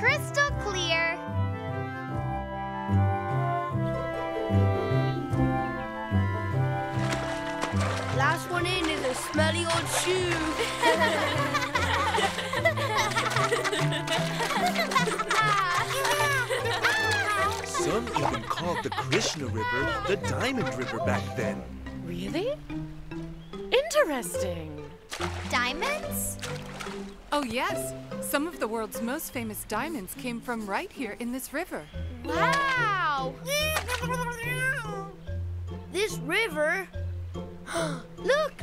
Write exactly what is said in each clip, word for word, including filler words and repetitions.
crystal clear. Last one in is a smelly old shoe. Some even called the Krishna River the Diamond River back then. Really? Interesting. Diamonds? Oh, yes. Some of the world's most famous diamonds came from right here in this river. Wow! This river? Look!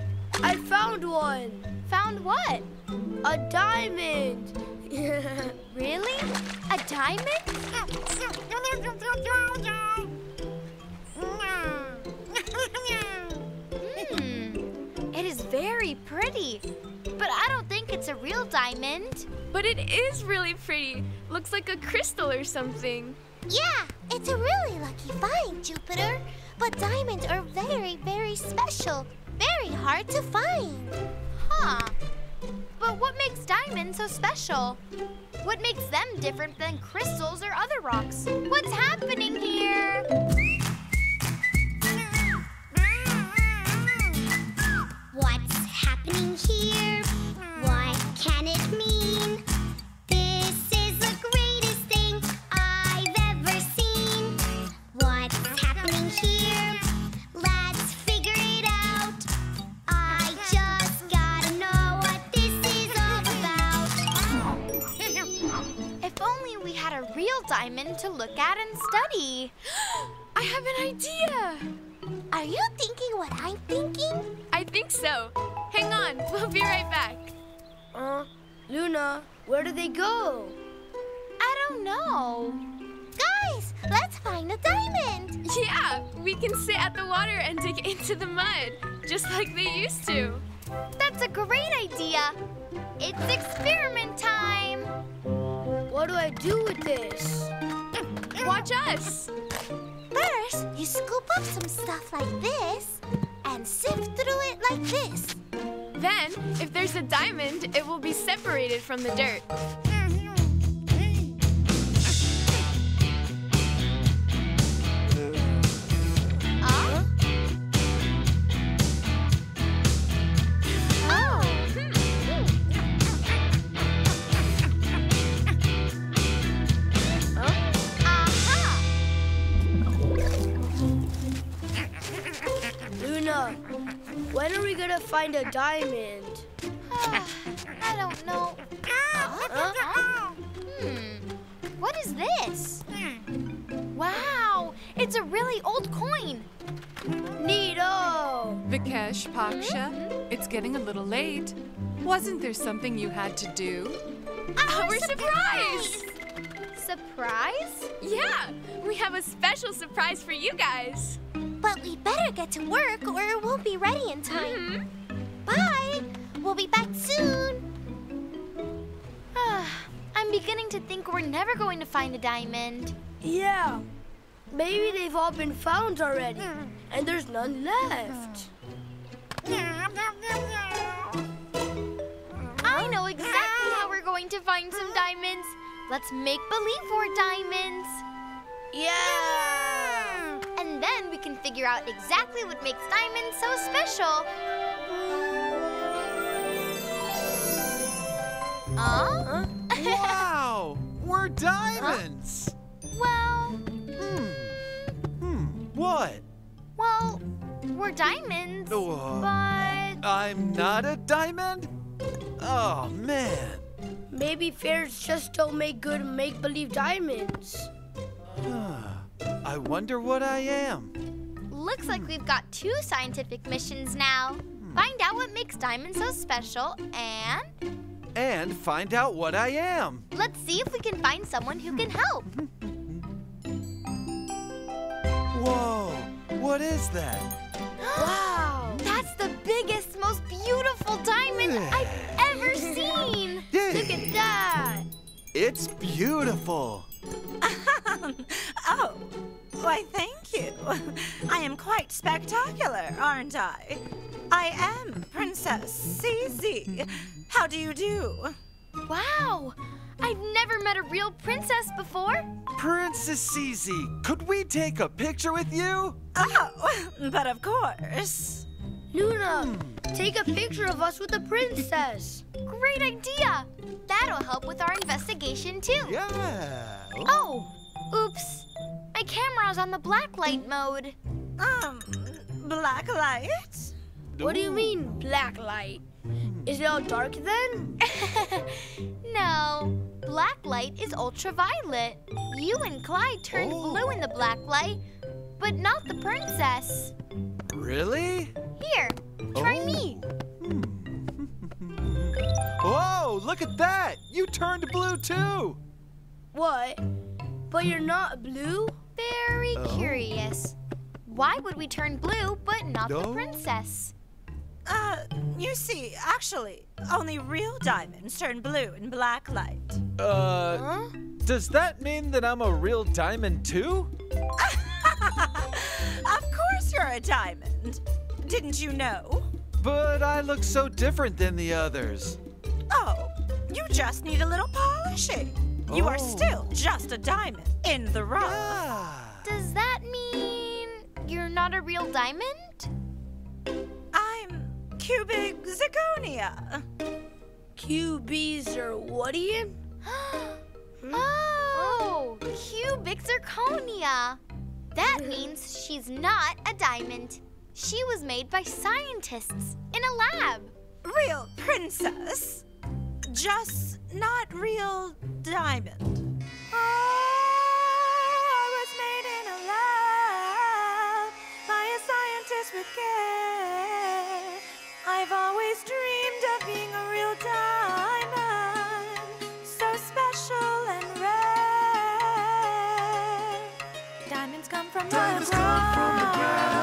I found one! Found what? A diamond! Really? A diamond? Hmm. It is very pretty. But I don't think it's a real diamond. But it is really pretty. Looks like a crystal or something. Yeah, it's a really lucky find, Jupiter. But diamonds are very, very special. Very hard to find. Huh. But what makes diamonds so special? What makes them different than crystals or other rocks? What's happening here? What's happening here? What can it mean? This is the greatest thing I've ever seen. What's happening here? Let's figure it out. I just gotta know what this is all about. If only we had a real diamond to look at and study. I have an idea. Are you thinking what I'm thinking? I think so. Hang on, we'll be right back. Uh, Luna, where do they go? I don't know. Guys, let's find a diamond. Yeah, we can sit at the water and dig into the mud, just like they used to. That's a great idea. It's experiment time. What do I do with this? Watch us. First, you scoop up some stuff like this and sift through it like this. Then, if there's a diamond, it will be separated from the dirt. Uh? Oh. Huh? Aha! Luna, when are we gonna find a diamond? I don't know. Huh? Huh? Hmm. What is this? Wow, it's a really old coin. Neato. Vikesh, Paksha, mm-hmm. It's getting a little late. Wasn't there something you had to do? Our, Our surprise! Surprise! Surprise? Yeah, we have a special surprise for you guys. But we better get to work or it won't be ready in time. Mm-hmm. Bye! We'll be back soon. I'm beginning to think we're never going to find a diamond. Yeah. Maybe they've all been found already, and there's none left. I know exactly how we're going to find some diamonds. Let's make believe we're diamonds. Yeah! And then we can figure out exactly what makes diamonds so special. Huh? Wow! We're diamonds! Huh? Well... Hmm. Hmm. What? Well, we're diamonds, uh, but... I'm not a diamond? Oh, man. Maybe fairs just don't make good make-believe diamonds. I wonder what I am. Looks like we've got two scientific missions now. Hmm. Find out what makes diamonds so special and... And find out what I am. Let's see if we can find someone who can help. Whoa, what is that? Wow, that's the biggest, most beautiful diamond I've ever seen. Look at that. It's beautiful. Oh, why thank you. I am quite spectacular, aren't I? I am Princess Ceezy. How do you do? Wow, I I've never met a real princess before. Princess Ceezy, could we take a picture with you? Oh, but of course. Luna, take a picture of us with the princess. Great idea. That'll help with our investigation, too. Yeah. Oh, oops. My camera's on the black light mode. Um, black light? What do you mean, black light? Is it all dark then? No. Black light is ultraviolet. You and Clyde turned oh. blue in the black light, but not the princess. Really? Here, try oh. me. Whoa, look at that! You turned blue too! What? But you're not blue? Very oh. curious. Why would we turn blue but not no. the princess? Uh, you see, actually, only real diamonds turn blue in black light. Uh, huh? Does that mean that I'm a real diamond too? Of course you're a diamond. Didn't you know? But I look so different than the others. Oh, you just need a little polishing. You oh. are still just a diamond in the rough. Yeah. Does that mean you're not a real diamond? I'm cubic zirconia. Cubies are what do you? Oh, cubic zirconia. That means she's not a diamond. She was made by scientists in a lab. Real princess, just not real diamond. Oh, I was made in a lab by a scientist with care. I've always dreamed of being a real diamond, so special and rare. Diamonds come from diamonds the ground. Come from the ground.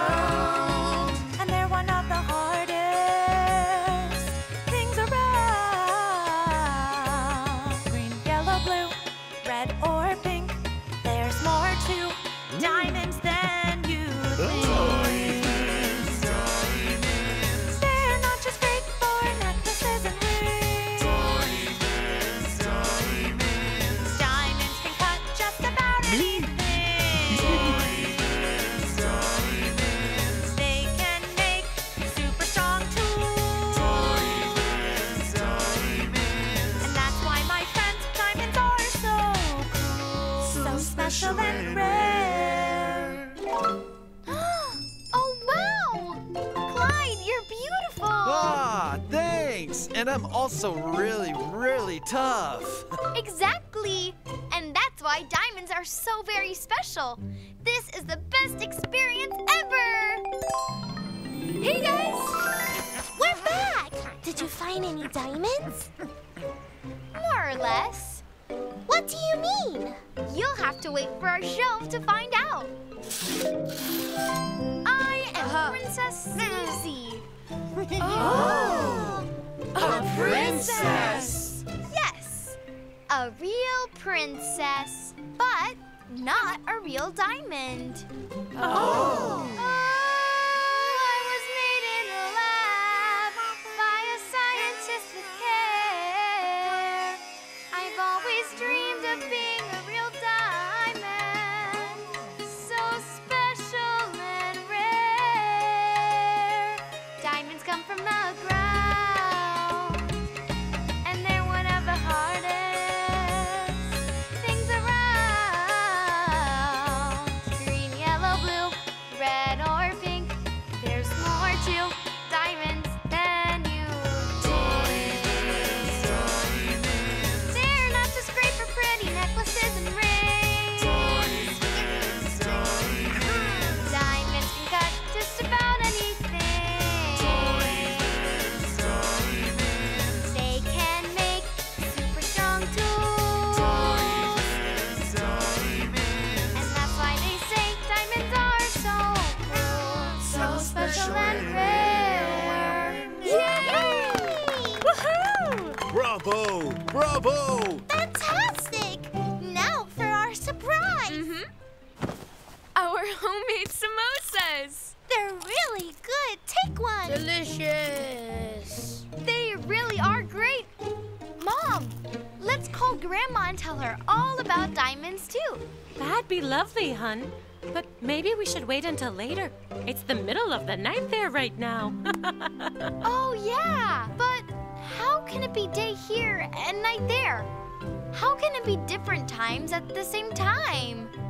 And I'm also really, really tough. Exactly. And that's why diamonds are so very special. This is the best experience ever. Hey, guys. We're back. Did you find any diamonds? More or less. What do you mean? You'll have to wait for our show to find out. I am uh-huh. Princess Ceezy. Oh. A princess! Yes, a real princess, but not a real diamond. Oh! Oh, I was made in a lab by a scientist with care. I've always dreamed of being a real diamond, so special and rare. Diamonds come from the ground. Bravo! Bravo! Fantastic! Now for our surprise! Mm-hmm. Our homemade samosas! They're really good! Take one! Delicious! They really are great! Mom, let's call Grandma and tell her all about diamonds, too. That'd be lovely, hun. But maybe we should wait until later. It's the middle of the night there right now. Oh, yeah. But how can it be day here and night there? How can it be different times at the same time?